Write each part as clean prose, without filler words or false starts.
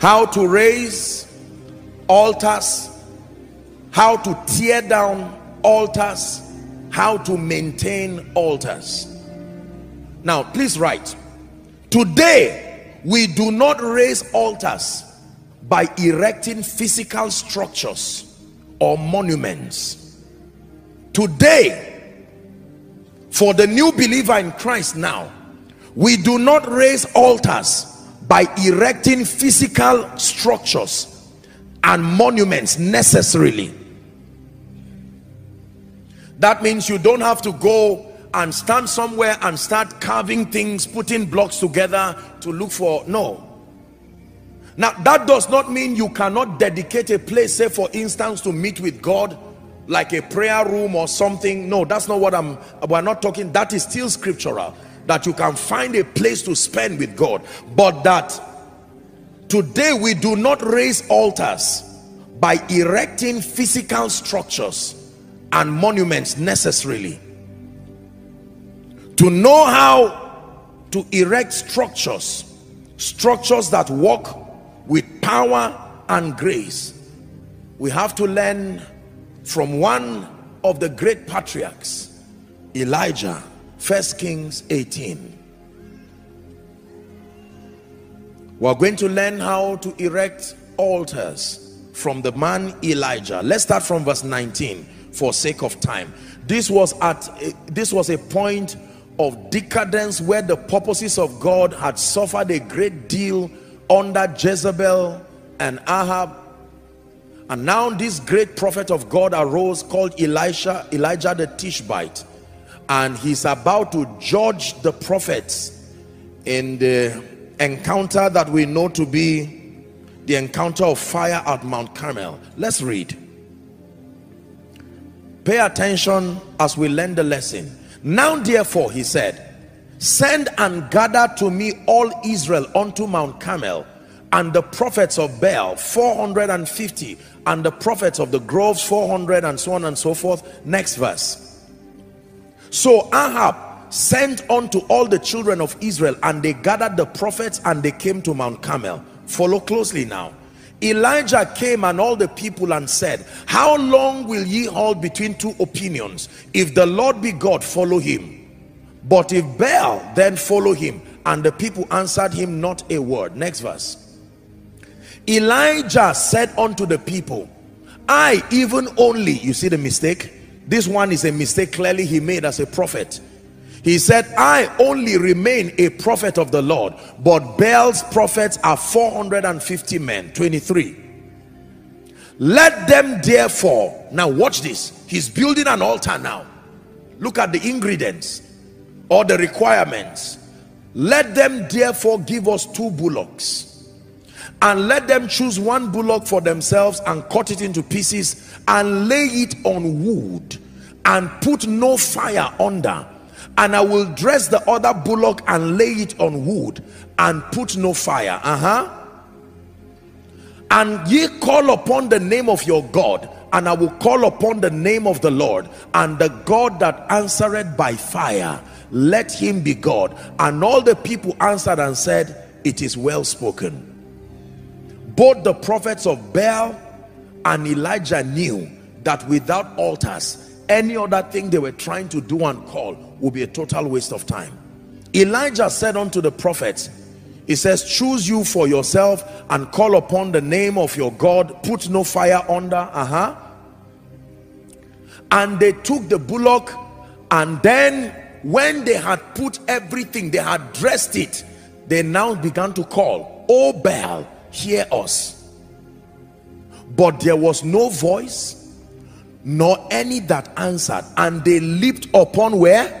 how to raise altars, how to tear down altars, how to maintain altars. Now please write, today we do not raise altars by erecting physical structures or monuments. Today, for the new believer in Christ now, we do not raise altars by erecting physical structures and monuments necessarily. That means you don't have to go and stand somewhere and start carving things, putting blocks together to look for. No. Now that does not mean you cannot dedicate a place, say for instance, to meet with God, like a prayer room or something. No, that's not what we're not talking. That is still scriptural, that you can find a place to spend with God. But that today we do not raise altars by erecting physical structures and monuments necessarily. To know how to erect structures that work with power and grace, we have to learn from one of the great patriarchs, Elijah. 1 Kings 18. We're going to learn how to erect altars from the man Elijah. Let's start from verse 19 for sake of time. This was a point of decadence where the purposes of God had suffered a great deal under Jezebel and Ahab, and now this great prophet of God arose called Elijah the Tishbite, and he's about to judge the prophets in the encounter that we know to be the encounter of fire at Mount Carmel. Let's read. Pay attention as we learn the lesson. Now therefore, he said, send and gather to me all Israel unto Mount Carmel, and the prophets of Baal 450, and the prophets of the groves 400, and so on and so forth. Next verse. So Ahab sent unto all the children of Israel, and they gathered the prophets, and they came to Mount Carmel. Follow closely now. Elijah came and all the people, and said, how long will ye hold between two opinions? If the Lord be God, follow him, but if Baal, then follow him. And the people answered him not a word. Next verse. Elijah said unto the people, I, even only. You see the mistake? This one is a mistake clearly he made as a prophet. He said, I only remain a prophet of the Lord, but Baal's prophets are 450 men. 23. Let them therefore, now watch this, he's building an altar now. Look at the ingredients or the requirements. Let them therefore give us two bullocks, and let them choose one bullock for themselves, and cut it into pieces, and lay it on wood, and put no fire under. And I will dress the other bullock, and lay it on wood, and put no fire. And ye call upon the name of your God, and I will call upon the name of the Lord, and the God that answereth by fire, let him be God. And all the people answered and said, it is well spoken. Both the prophets of Baal and Elijah knew that without altars, any other thing they were trying to do and call would be a total waste of time. Elijah said unto the prophets, he says, choose you for yourself, and call upon the name of your God, put no fire under. And they took the bullock, and then when they had put everything, they had dressed it, they now began to call, O Baal, hear us. But there was no voice, nor any that answered, and they leaped upon where?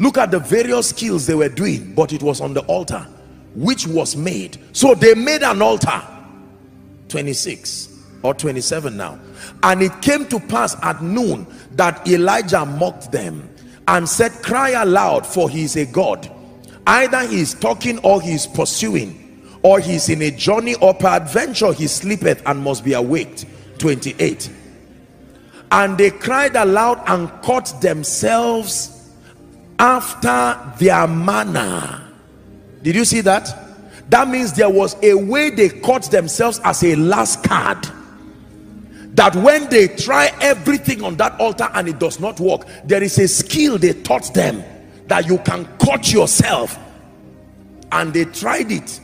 Look at the various skills they were doing, but it was on the altar which was made. So they made an altar. 26 or 27 now. And it came to pass at noon that Elijah mocked them and said, cry aloud, for he is a god. Either he is talking, or he is pursuing, or he is in a journey, or peradventure he sleepeth and must be awaked. 28. And they cried aloud, and caught themselves after their manner. Did you see that? That means there was a way they caught themselves as a last card, that when they try everything on that altar and it does not work, there is a skill they taught them that you can cut yourself, and they tried it.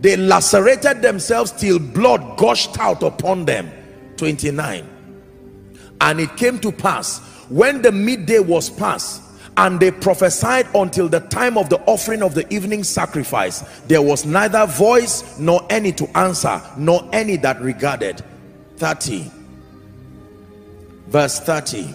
They lacerated themselves till blood gushed out upon them. 29. And it came to pass, when the midday was past, and they prophesied until the time of the offering of the evening sacrifice, there was neither voice nor any to answer, nor any that regarded. 30. Verse 30.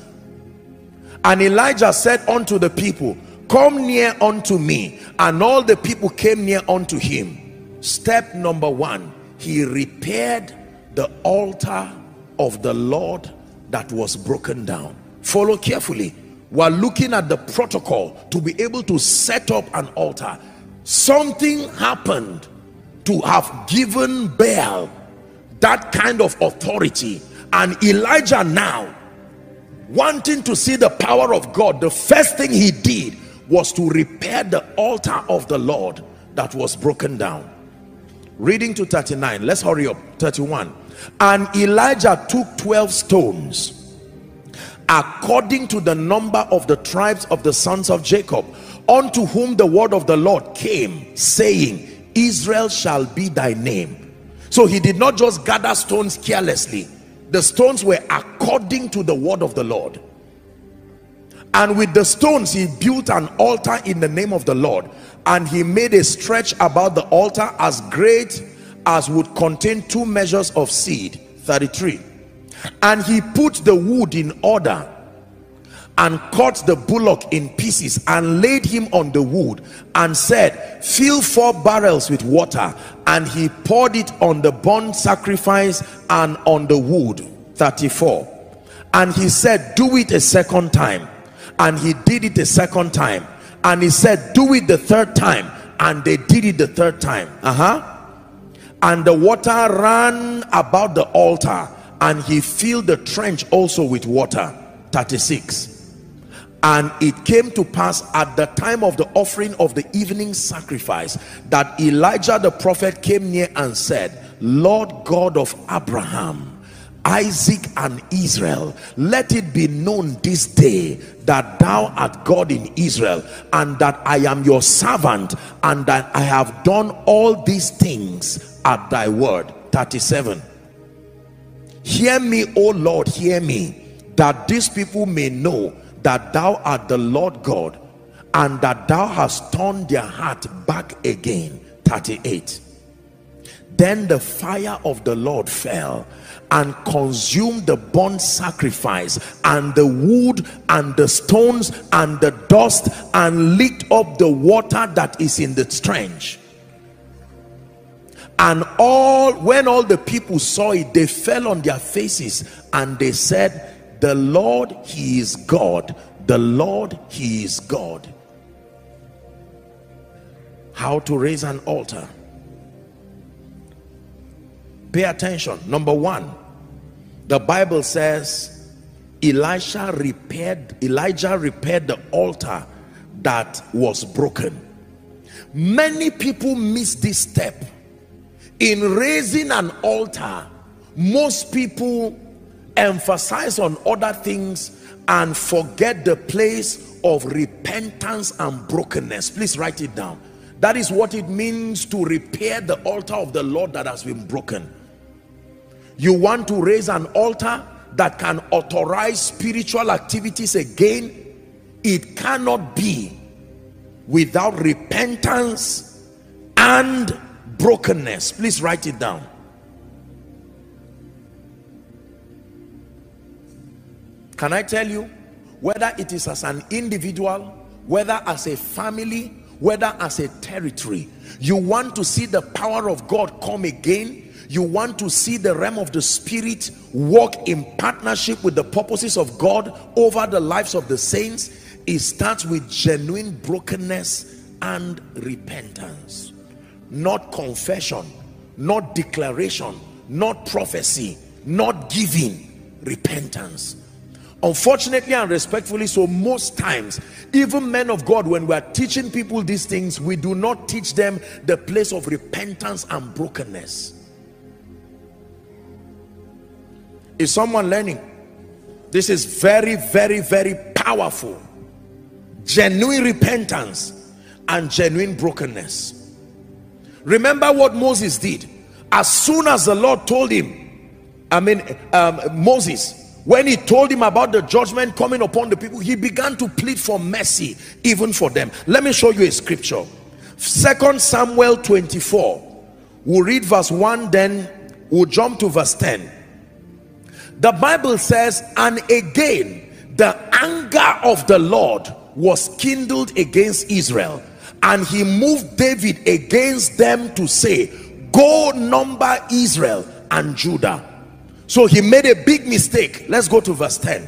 And Elijah said unto the people, come near unto me. And all the people came near unto him. Step number one, he repaired the altar of the Lord that was broken down. Follow carefully. We're looking at the protocol to be able to set up an altar. Something happened to have given Baal that kind of authority, and Elijah, now wanting to see the power of God, the first thing he did was to repair the altar of the Lord that was broken down. Reading to 39, let's hurry up. 31. And Elijah took 12 stones according to the number of the tribes of the sons of Jacob, unto whom the word of the Lord came, saying, Israel shall be thy name. So he did not just gather stones carelessly. The stones were according to the word of the Lord, and with the stones he built an altar in the name of the Lord. And he made a stretch about the altar as great as would contain 2 measures of seed. 33. And he put the wood in order, and cut the bullock in pieces, and laid him on the wood, and said, fill 4 barrels with water. And he poured it on the burnt sacrifice and on the wood. 34. And he said, do it a second time. And he did it a second time. And he said, do it the third time. And they did it the third time. And the water ran about the altar, and he filled the trench also with water. 36. And it came to pass at the time of the offering of the evening sacrifice, that Elijah the prophet came near and said, Lord God of Abraham, Isaac, and Israel, let it be known this day that thou art God in Israel, and that I am your servant, and that I have done all these things at thy word. 37. Hear me, O Lord, hear me, that these people may know that thou art the Lord God, and that thou hast turned their heart back again. 38. Then the fire of the Lord fell, and consumed the burnt sacrifice, and the wood, and the stones, and the dust, and licked up the water that is in the trench. And when all the people saw it, they fell on their faces, and they said, the Lord, he is God, the Lord, he is God. How to raise an altar. Pay attention. Number one, the Bible says Elijah repaired the altar that was broken. Many people miss this step. In raising an altar, most people emphasize on other things and forget the place of repentance and brokenness. Please write it down. That is what it means to repair the altar of the Lord that has been broken. You want to raise an altar that can authorize spiritual activities again? It cannot be without repentance and brokenness. Please write it down. Can I tell you, whether it is as an individual, whether as a family, whether as a territory, you want to see the power of God come again, you want to see the realm of the spirit work in partnership with the purposes of God over the lives of the saints, it starts with genuine brokenness and repentance. Not confession, not declaration, not prophecy, not giving. Repentance. Unfortunately and respectfully so, most times even men of God, when we are teaching people these things, we do not teach them the place of repentance and brokenness. Is someone learning? This is very, very, very powerful. Genuine repentance and genuine brokenness. Remember what Moses did. As soon as the Lord told him, Moses, when he told him about the judgment coming upon the people, he began to plead for mercy even for them. Let me show you a scripture. 2 Samuel 24. We'll read verse 1, then we'll jump to verse 10. The Bible says, and again the anger of the Lord was kindled against Israel, and he moved David against them to say, go number Israel and Judah. So he made a big mistake. Let's go to verse 10.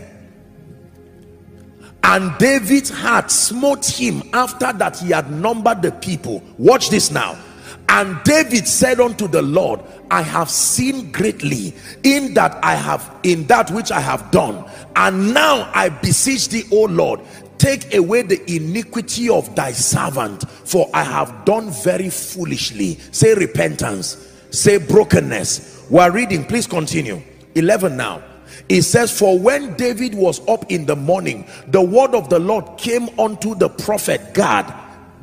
And David's heart smote him after that he had numbered the people. Watch this now. And David said unto the Lord, I have sinned greatly in that which I have done. And now I beseech thee, O Lord, take away the iniquity of thy servant, for I have done very foolishly. Say repentance. Say brokenness. We are reading. Please continue. 11 now. It says, for when David was up in the morning, the word of the Lord came unto the prophet Gad,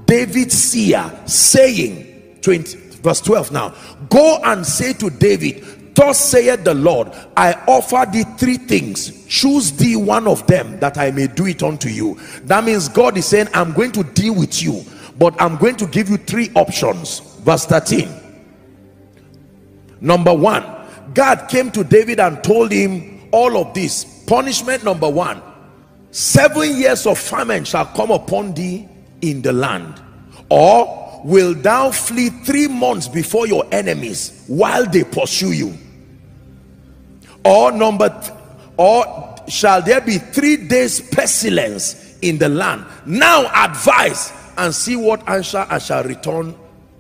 David's seer, saying, verse 12 now, go and say to David, thus saith the Lord, I offer thee three things, choose thee one of them, that I may do it unto you. That means God is saying, I'm going to deal with you, but I'm going to give you three options. Verse 13. Number one, God came to David and told him all of this. Punishment number one, 7 years of famine shall come upon thee in the land. Or will thou flee 3 months before your enemies while they pursue you? Or or shall there be 3 days pestilence in the land? Now advise and see what answer I shall return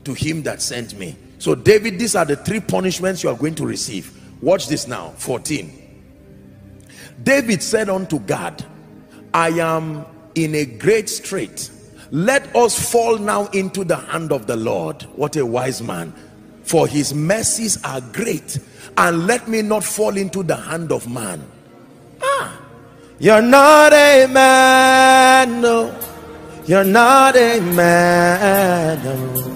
to him that sent me. So David, these are the three punishments you are going to receive. Watch this now. 14. David said unto God, I am in a great strait. Let us fall now into the hand of the Lord. What a wise man. For his mercies are great. And let me not fall into the hand of man. You're not a man, no. You're not a man, no.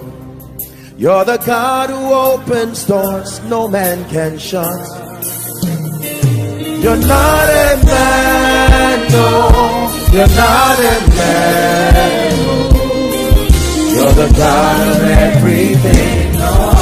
You're the God who opens doors no man can shut. You're not a man, no. You're not a man, no. You're the God of everything, no.